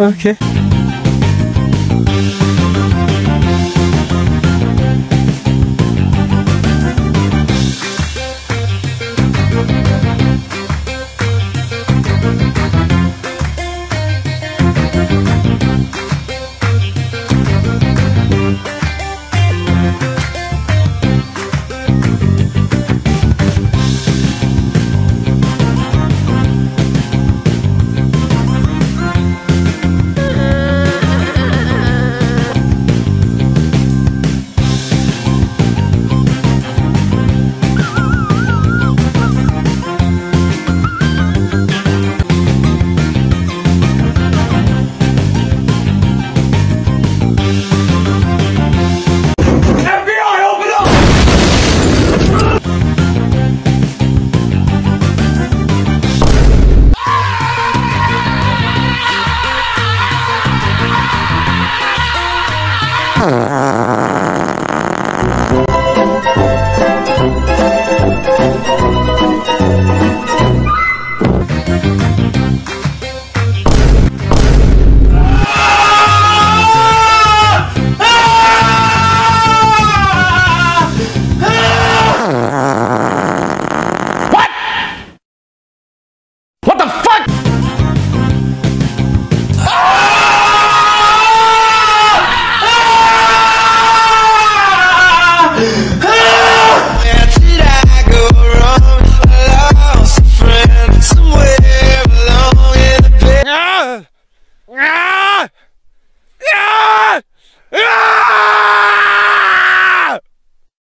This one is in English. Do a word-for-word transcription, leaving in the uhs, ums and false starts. Okay.